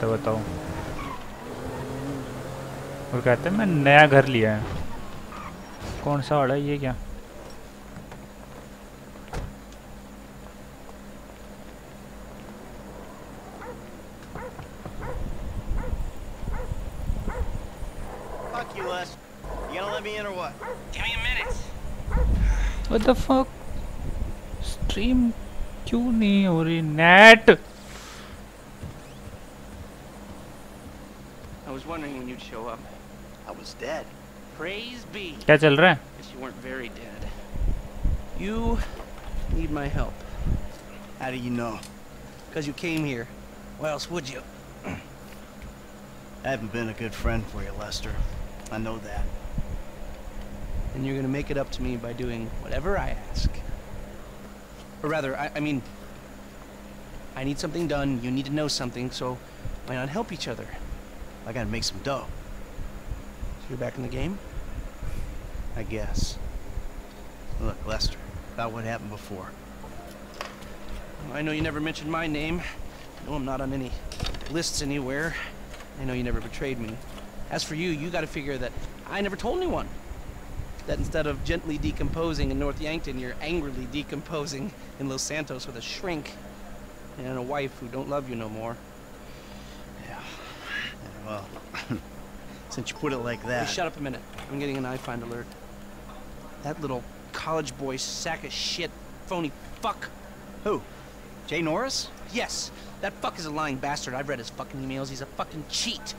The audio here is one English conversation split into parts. करते बताओ। और कहते हैं मैं नया घर लिया है। कौन सा वाला है ये? क्या What the fuck? Stream क्यों नहीं हो रही? Net. I was wondering when you'd show up. I was dead. Praise be. क्या चल रहा है? Yes, you weren't very dead. You need my help. How do you know? Because you came here. Why else would you? I haven't been a good friend for you, Lester. I know that. And you're gonna make it up to me by doing whatever I ask. Or rather, I mean, I need something done, you need to know something, so why not help each other? I gotta make some dough. So you're back in the game? I guess. Look, Lester, about what happened before. I know you never mentioned my name. I know I'm not on any lists anywhere. I know you never betrayed me. As for you, you gotta figure that I never told anyone. That instead of gently decomposing in North Yankton, you're angrily decomposing in Los Santos with a shrink and a wife who don't love you no more. Yeah well, since you put it like that... Hey, shut up a minute. I'm getting an iFind alert. That little college boy sack of shit, phony fuck. Who? Jay Norris? Yes. That fuck is a lying bastard. I've read his fucking emails. He's a fucking cheat.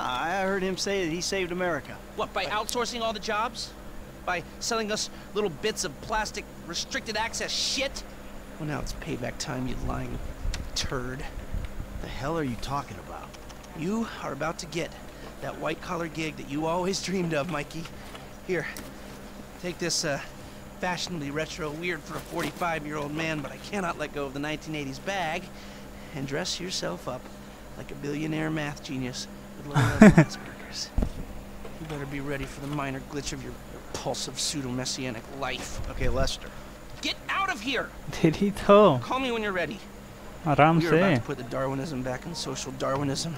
I heard him say that he saved America. What, by outsourcing all the jobs? By selling us little bits of plastic restricted access shit? Well, now it's payback time, you lying turd. The hell are you talking about? You are about to get that white-collar gig that you always dreamed of, Mikey. Here, take this fashionably retro, weird for a 45-year-old man, but I cannot let go of the 1980s bag, and dress yourself up like a billionaire math genius. You better be ready for the minor glitch of your repulsive pseudo-messianic life. Okay, Lester. Get out of here! Did he tell? Call me when you're ready. We're about to put the Darwinism back in social Darwinism.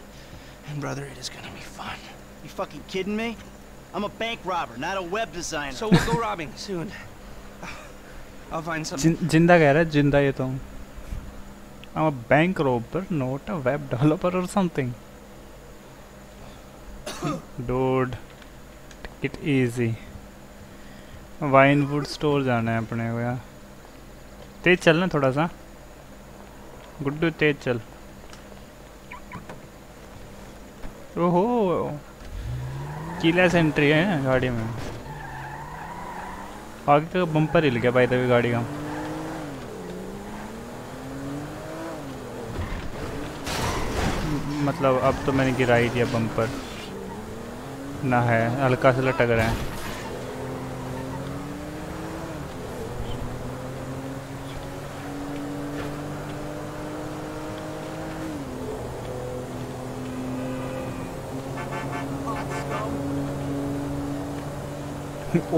And brother, it is gonna be fun. You fucking kidding me? I'm a bank robber, not a web designer. So we'll go robbing soon. I'll find something. जिंदा कह रहा है, जिंदा ये तो। I'm a bank robber, not a web developer or something. Dude, take it easy. Vinewood store जाना है अपने को यार। तेज चलना थोड़ा सा। गुड्डू तेज चल। ओहो, कीलेस एंट्री है गाड़ी में। आगे का बम्पर हिल गया भाई तभी गाड़ी का। मतलब अब तो मैंने गिरा ही दिया बम्पर। ना है हल्का से लटक रहा है।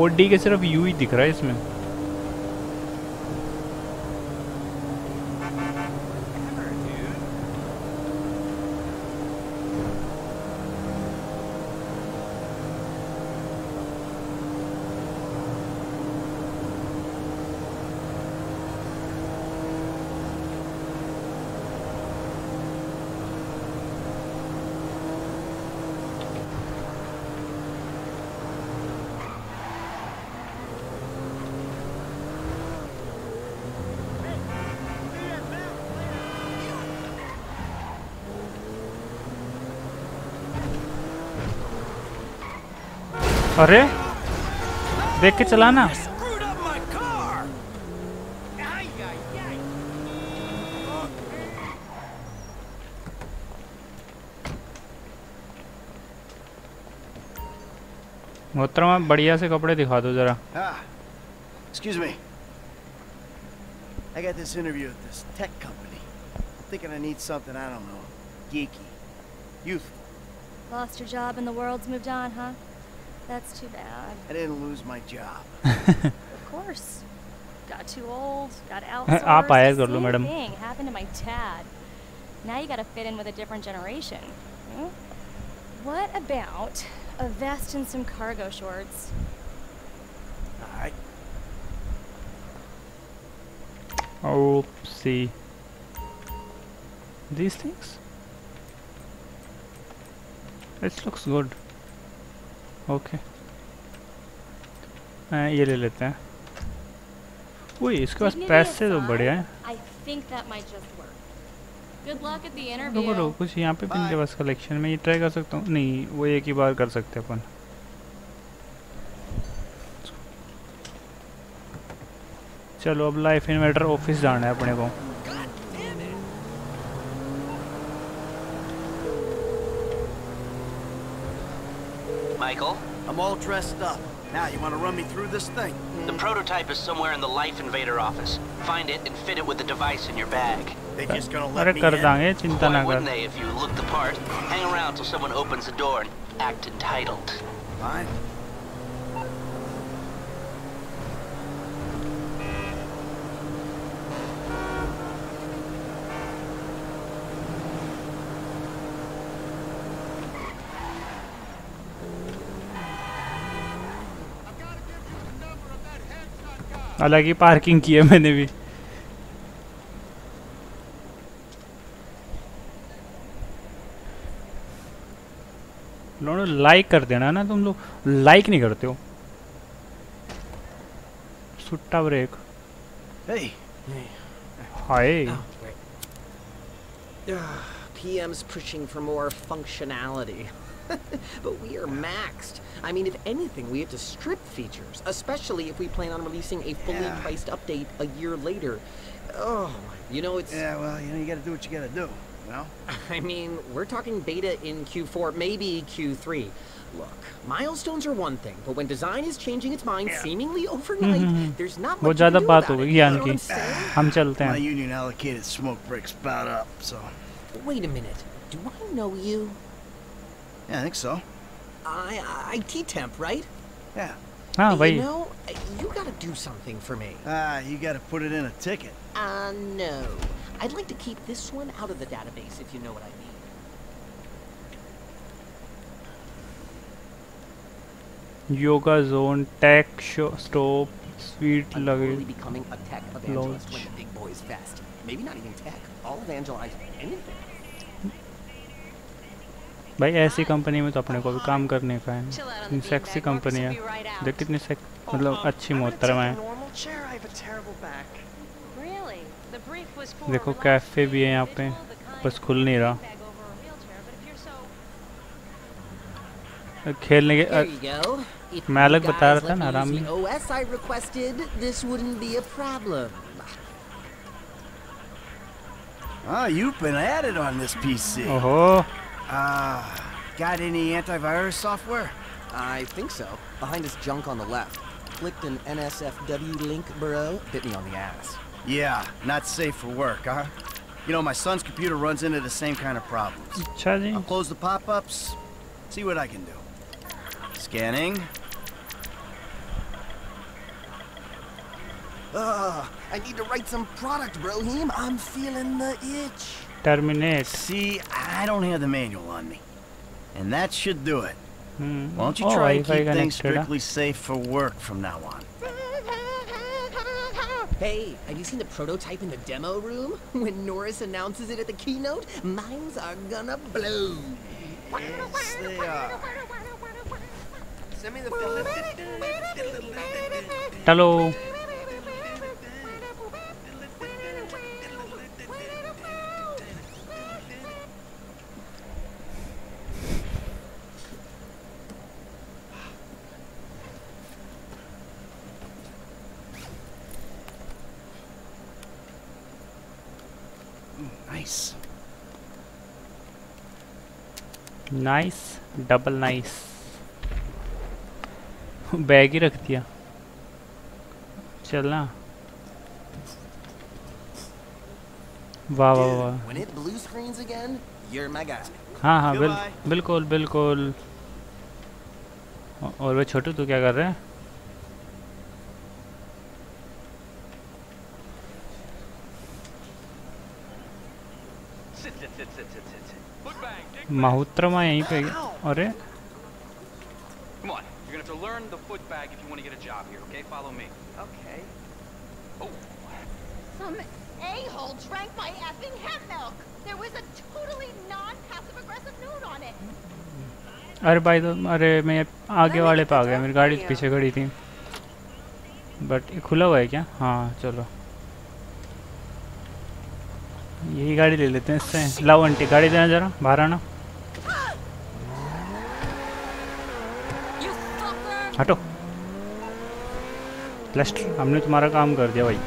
ओडी के सिर्फ यू ही दिख रहा है इसमें। अरे देख के चलाना। मोहतरमा बढ़िया से कपड़े दिखा दो जरा। Excuse me. I got this interview at this tech company. Thinking I need something I don't know, geeky, youthful. Lost your job and the world's moved on, huh? That's too bad. I didn't lose my job. Of course. Got too old, got outsourced. Same thing happened to my dad. Now you gotta fit in with a different generation. Hmm? What about a vest and some cargo shorts? All right. I'll see these things. This looks good. Okay. ये ले लेते हैं. Wait, इसके पास पैसे तो बढ़िया हैं. I think that might just work. Good luck at the interview. रुको रुको कुछ यहाँ पे इनके पास collection में ये try कर सकता हूँ. नहीं, वो एक ही बार कर सकते हैं अपन. चलो अब Life Invader ऑफिस जाना है अपने को. Michael, I'm all dressed up. Now you want to run me through this thing? The prototype is somewhere in the Life Invader office. Find it and fit it with the device in your bag. They just gonna let me in? Why wouldn't they if you look the part? Hang around till someone opens the door and act entitled. Fine. अलग ही parking की है मैंने भी. लोगों like कर देना ना, तुम लोग लाइक नहीं करते हो. सुट्टा break. Hi. PM's pushing for more functionality. But we are maxed. I mean, if anything, we have to strip features, especially if we plan on releasing a fully priced update a year later. Oh, you know, it's... Yeah, well, you know, you gotta do what you gotta do, you know? I mean, we're talking beta in Q4, maybe Q3. Look, milestones are one thing, but when design is changing its mind seemingly overnight, there's not much to do about it. You know what I'm saying? My union allocated smoke breaks about up, so... Wait a minute, do I know you? Yeah, I think so. IT temp, right? Yeah. Oh, wait. You know, you gotta do something for me. You gotta put it in a ticket. No. I'd like to keep this one out of the database, if you know what I mean. Yoga zone, tech show, stop, sweet luggage. I'm really becoming a tech evangelist when the big boys fest. Maybe not even tech. I'll evangelize anything. भाई ऐसी company में तो अपने को भी काम करने का है. सेक्सी कंपनी है. देख कितनी मतलब अच्छी मोहतरम है. देखो कैफे भी है यहाँ पे, बस खुल नहीं रहा. खेलने के मैं अलग बता रहा था ना आराम में. ओहो. Got any antivirus software? I think so. Behind this junk on the left. Clicked an NSFW link, bro. Bit me on the ass. Yeah, not safe for work, huh? You know, my son's computer runs into the same kind of problems. I'll close the pop-ups, see what I can do. Scanning. I need to write some product, Brohim. I'm feeling the itch. Terminate. See, I don't have the manual on me. And that should do it. Why don't you try and keep things strictly safe for work from now on? Hey, have you seen the prototype in the demo room? When Norris announces it at the keynote, minds are gonna blow. Yes, they are. Send me the hello. Nice, double nice. Bag ही रख दिया. चलना. वाह वाह वाह. हाँ हाँ बिल्कुल बिल्कुल. और वे छोटू तो क्या कर रहे हैं? Mahutra ma yahi pe. Arre. Come on, you're gonna have to learn the foot bag if you want to get a job here. Okay, follow me. Okay. Oh. Some a-hole drank my effing hemp milk. There was a totally non-passive-aggressive note on it. अरे भाई तो अरे मैं आगे वाले पे आ गया, मेरी गाड़ी पीछे खड़ी थी। बट ये खुला हुआ है क्या? हाँ चलो यही गाड़ी ले लेते हैं इससे। लाओ आंटी गाड़ी देना जरा बाहर आना। हटो क्लस्टर, हमने तुम्हारा काम कर दिया भाई।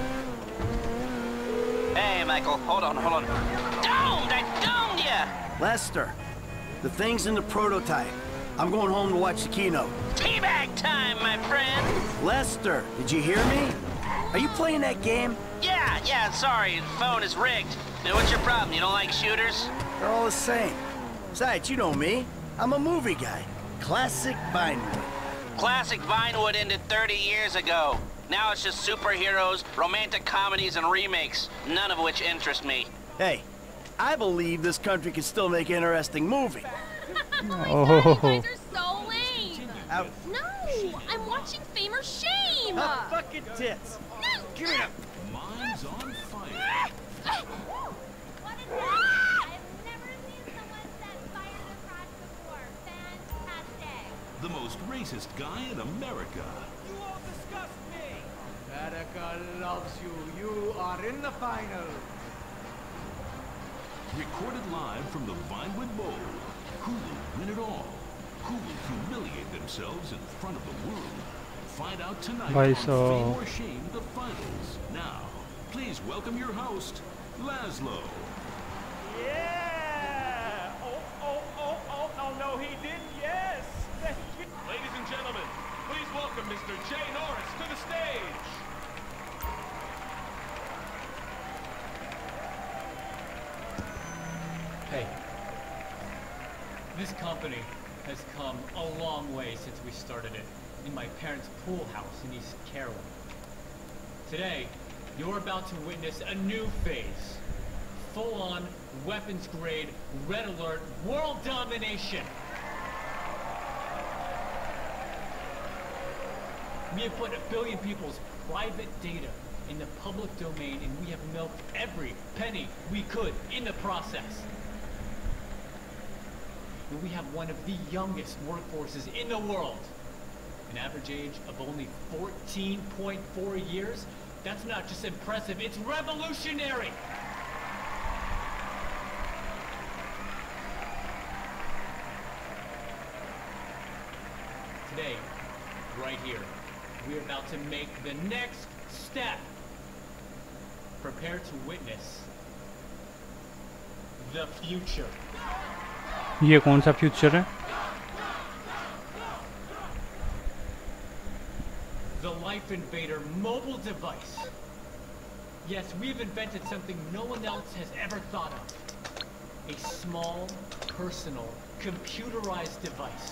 Hey Michael, hold on. Don't, I domed you. Lester, the thing's in the prototype. I'm going home to watch the keynote. Teabag time, my friend. Lester, did you hear me? Are you playing that game? Yeah, sorry, the phone is rigged. Now what's your problem? You don't like shooters? They're all the same. Besides, you know me. I'm a movie guy. Classic Vinewood. Classic Vinewood ended 30 years ago. Now it's just superheroes, romantic comedies, and remakes, none of which interest me. Hey, I believe this country can still make an interesting movie. Oh, my God, you guys are so lame. No, I'm watching Fame or Shame. Fucking tits. Get mine's on fire. What is that? I've never seen someone set fire to crotch before. Fantastic. The most racist guy in America. You all disgust me. America loves you. You are in the final. Recorded live from the Vinewood Bowl. Who will win it all? Who will humiliate themselves in front of the world? Find out tonight. Bye, so. Fame or Shame, the finals. Now, please welcome your host, Laszlo. Yeah! Oh, no, he didn't. Yes! Thank you. Ladies and gentlemen, please welcome Mr. Jay Norris to the stage. Hey, this company has come a long way since we started it in my parents' pool house in East Carolina. Today, you're about to witness a new phase. Full-on, weapons-grade, red alert, world domination! We have put 1 billion people's private data in the public domain, and we have milked every penny we could in the process. And we have one of the youngest workforces in the world. An average age of only 14.4 years? That's not just impressive, it's revolutionary! Today, right here, we're about to make the next step. Prepare to witness the future. ये कौन सा future है? The Life Invader mobile device. Yes, we've invented something no one else has ever thought of. A small, personal, computerized device.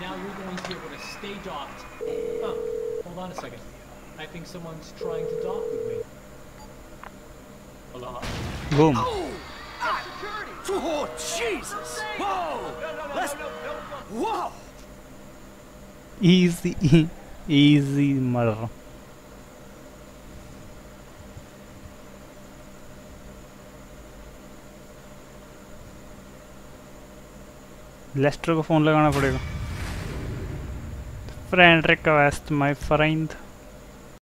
Now you're going to be able to stay docked. Oh, hold on a second. I think someone's trying to dock with me. Aloha. Boom. Oh! Oh, Jesus! Whoa! Let's... Whoa! Easy, easy murder. Lester को phone लगाना पड़ेगा. Friend request, my friend.